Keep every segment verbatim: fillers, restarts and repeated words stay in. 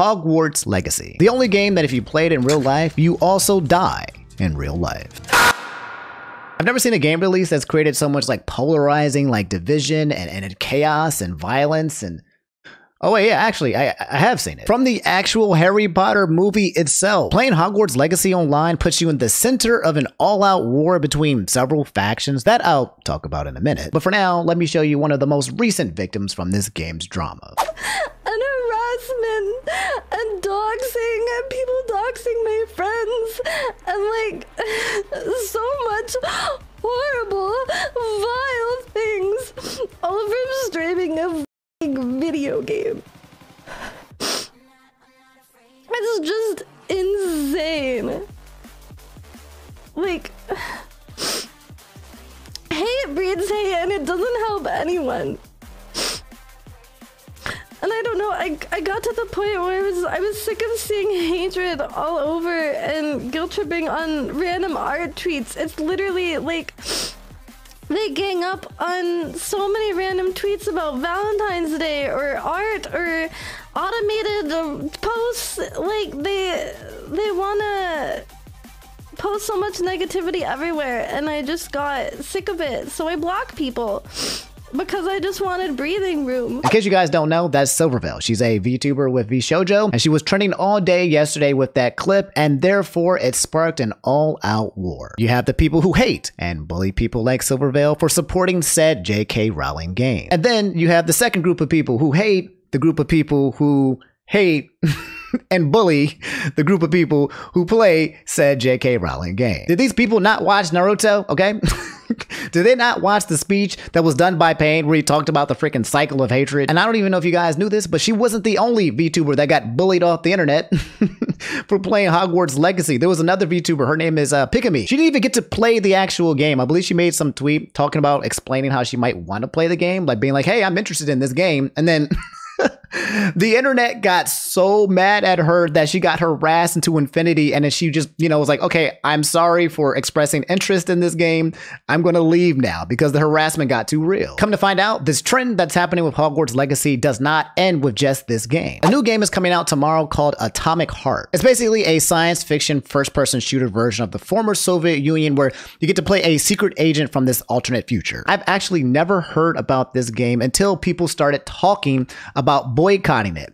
Hogwarts Legacy. The only game that if you play it in real life, you also die in real life. I've never seen a game release that's created so much like polarizing, like division and, and chaos and violence and... Oh wait, yeah, actually, I, I have seen it. From the actual Harry Potter movie itself, playing Hogwarts Legacy online puts you in the center of an all-out war between several factions that I'll talk about in a minute. But for now, let me show you one of the most recent victims from this game's drama. An harassment and doxing and people doxing my friends and like so much horrible, vile things all from streaming a video game. It's just insane. Like, hate breeds hate and it doesn't help anyone. And I don't know, I, I got to the point where I was, I was sick of seeing hatred all over and guilt tripping on random art tweets. It's literally like, they gang up on so many random tweets about Valentine's Day or art or automated posts. Like they they wanna post so much negativity everywhere, and I just got sick of it. So I block people because I just wanted breathing room. In case you guys don't know, that's Silvervale. She's a VTuber with Vshojo, and she was trending all day yesterday with that clip, and therefore it sparked an all-out war. You have the people who hate and bully people like Silvervale for supporting said J K Rowling game. And then you have the second group of people who hate the group of people who hate and bully the group of people who play said J K Rowling game. Did these people not watch Naruto? Okay. Did they not watch the speech that was done by Payne where he talked about the freaking cycle of hatred? And I don't even know if you guys knew this, but she wasn't the only VTuber that got bullied off the internet for playing Hogwarts Legacy. There was another VTuber. Her name is uh, Pikamee. She didn't even get to play the actual game. I believe she made some tweet talking about explaining how she might want to play the game, like being like, hey, I'm interested in this game. And then... the internet got so mad at her that she got harassed into infinity, and then she just, you know, was like, okay, I'm sorry for expressing interest in this game. I'm going to leave now because the harassment got too real. Come to find out, this trend that's happening with Hogwarts Legacy does not end with just this game. A new game is coming out tomorrow called Atomic Heart. It's basically a science fiction first-person shooter version of the former Soviet Union where you get to play a secret agent from this alternate future. I've actually never heard about this game until people started talking about boycotting it.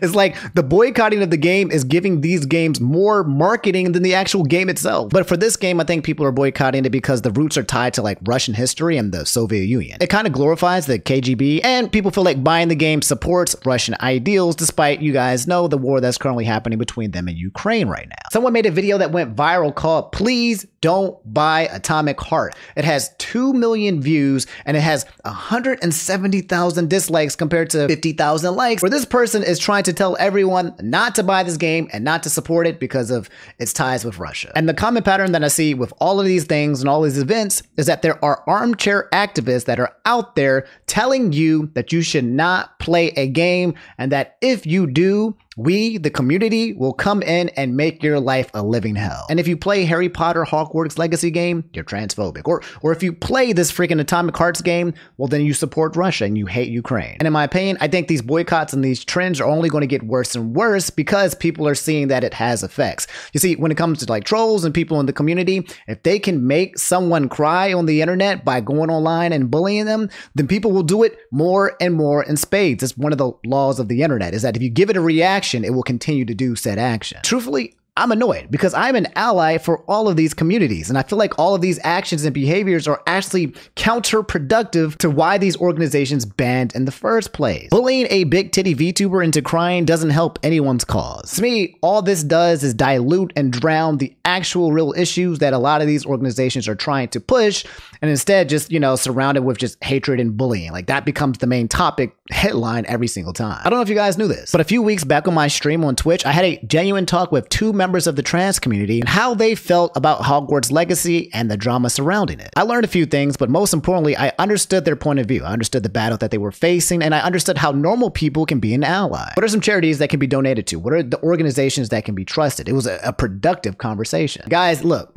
It's like the boycotting of the game is giving these games more marketing than the actual game itself. But for this game, I think people are boycotting it because the roots are tied to like Russian history and the Soviet Union. It kind of glorifies the K G B, and people feel like buying the game supports Russian ideals, despite, you guys know, the war that's currently happening between them and Ukraine right now. Someone made a video that went viral called Please Don't Buy Atomic Heart. It has two million views and it has one hundred seventy thousand dislikes compared to fifty thousand likes. For this person, person is trying to tell everyone not to buy this game and not to support it because of its ties with Russia. And the common pattern that I see with all of these things and all these events is that there are armchair activists that are out there telling you that you should not play a game, and that if you do, we, the community, will come in and make your life a living hell. And if you play Harry Potter Hogwarts Legacy game, you're transphobic. Or or if you play this freaking Atomic Hearts game, well then you support Russia and you hate Ukraine. And in my opinion, I think these boycotts and these trends are only going to get worse and worse because people are seeing that it has effects. You see, when it comes to like trolls and people in the community, if they can make someone cry on the internet by going online and bullying them, then people will do it more and more in spades. It's one of the laws of the internet, is that if you give it a reaction, it will continue to do said action. Truthfully, I'm annoyed because I'm an ally for all of these communities, and I feel like all of these actions and behaviors are actually counterproductive to why these organizations banned in the first place. Bullying a big titty VTuber into crying doesn't help anyone's cause. To me, all this does is dilute and drown the actual real issues that a lot of these organizations are trying to push, and instead just, you know, surround it with just hatred and bullying. Like that becomes the main topic headline every single time. I don't know if you guys knew this, but a few weeks back on my stream on Twitch, I had a genuine talk with two members members of the trans community and how they felt about Hogwarts Legacy and the drama surrounding it. I learned a few things, but most importantly, I understood their point of view. I understood the battle that they were facing, and I understood how normal people can be an ally. What are some charities that can be donated to? What are the organizations that can be trusted? It was a, a productive conversation. Guys, look.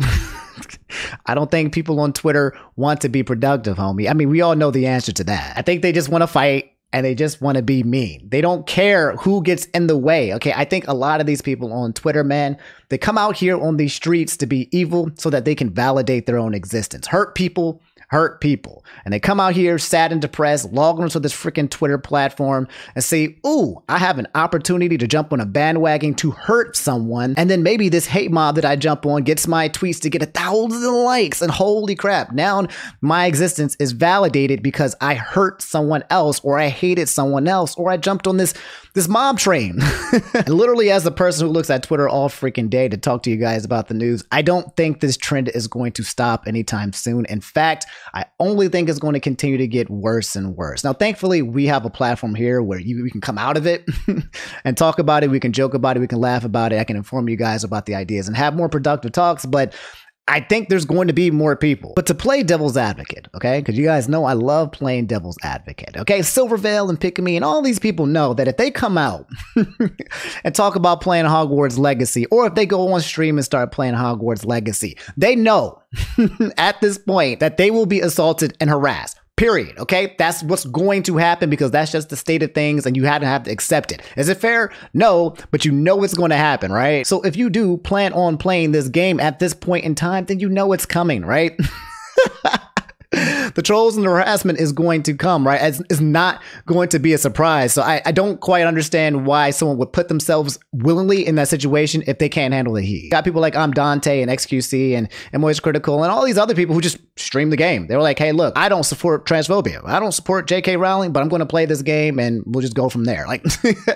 I don't think people on Twitter want to be productive, homie. I mean, we all know the answer to that. I think they just want to fight and they just want to be mean. They don't care who gets in the way. Okay, I think a lot of these people on Twitter, man, they come out here on these streets to be evil so that they can validate their own existence. Hurt people, hurt people. And they come out here sad and depressed, log onto this freaking Twitter platform and say, ooh, I have an opportunity to jump on a bandwagon to hurt someone. And then maybe this hate mob that I jump on gets my tweets to get a thousand likes. And holy crap, now my existence is validated because I hurt someone else, or I hated someone else, or I jumped on this this mob train. And literally, as the person who looks at Twitter all freaking day to talk to you guys about the news, I don't think this trend is going to stop anytime soon. In fact, I only think it's going to continue to get worse and worse. Now, thankfully, we have a platform here where you we can come out of it and talk about it. We can joke about it. We can laugh about it. I can inform you guys about the ideas and have more productive talks. But I think there's going to be more people. But to play devil's advocate, okay, because you guys know I love playing devil's advocate, okay, Silvervale and Pikamee and all these people know that if they come out and talk about playing Hogwarts Legacy, or if they go on stream and start playing Hogwarts Legacy, they know at this point that they will be assaulted and harassed. Period. Okay, that's what's going to happen because that's just the state of things and you had to have to accept it. Is it fair? No, but you know it's going to happen, right? So if you do plan on playing this game at this point in time, then you know it's coming, right? The trolls and the harassment is going to come, right? It's, it's not going to be a surprise. So I, I don't quite understand why someone would put themselves willingly in that situation if they can't handle the heat. Got people like I'm Dante and X Q C and, and MoistCr1TiKaL and all these other people who just stream the game. They were like, hey, look, I don't support transphobia. I don't support J K Rowling, but I'm going to play this game and we'll just go from there. Like,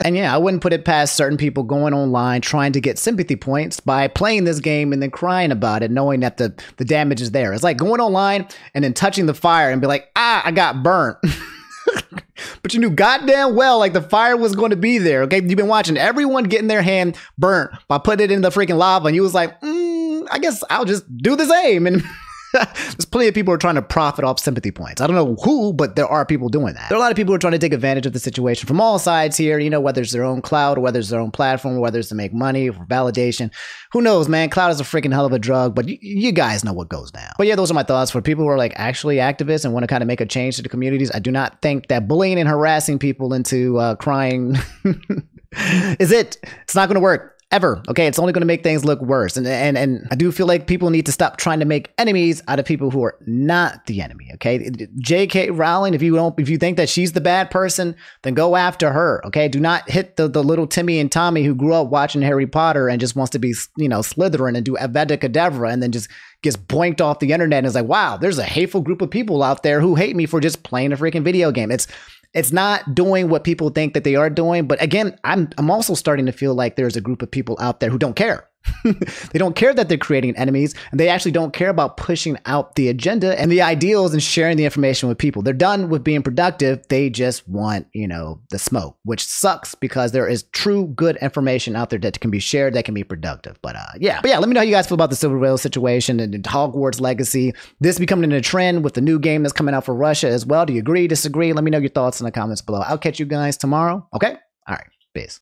and yeah, I wouldn't put it past certain people going online trying to get sympathy points by playing this game and then crying about it, knowing that the, the damage is there. It's like going online and then touching the fire and be like, ah, I got burnt. But you knew goddamn well, like, the fire was going to be there. Okay, you've been watching everyone getting their hand burnt by putting it in the freaking lava, and you was like, mm, I guess I'll just do the same. And there's plenty of people who are trying to profit off sympathy points. I don't know who, but there are people doing that. There are a lot of people who are trying to take advantage of the situation from all sides here, you know, whether it's their own cloud, or whether it's their own platform, or whether it's to make money or validation. Who knows, man? Cloud is a freaking hell of a drug, but you guys know what goes down. But yeah, those are my thoughts for people who are like actually activists and want to kind of make a change to the communities. I do not think that bullying and harassing people into uh, crying is it. It's not going to work. Ever. Okay, it's only going to make things look worse. And, and and I do feel like people need to stop trying to make enemies out of people who are not the enemy. Okay, J K Rowling, if you don't, if you think that she's the bad person, then go after her. Okay, do not hit the, the little Timmy and Tommy who grew up watching Harry Potter and just wants to be, you know, Slytherin and do Avada Kedavra and then just gets blanked off the internet and is like, wow, there's a hateful group of people out there who hate me for just playing a freaking video game. It's It's not doing what people think that they are doing. But again, I'm, I'm also starting to feel like there's a group of people out there who don't care. They don't care that they're creating enemies, and they actually don't care about pushing out the agenda and the ideals and sharing the information with people. They're done with being productive. They just want, you know, the smoke, which sucks because there is true good information out there that can be shared, that can be productive. But uh, yeah, but yeah, let me know how you guys feel about the Silvervale situation and Hogwarts Legacy. This becoming a trend with the new game that's coming out for Russia as well. Do you agree, disagree? Let me know your thoughts in the comments below. I'll catch you guys tomorrow. Okay, all right, peace.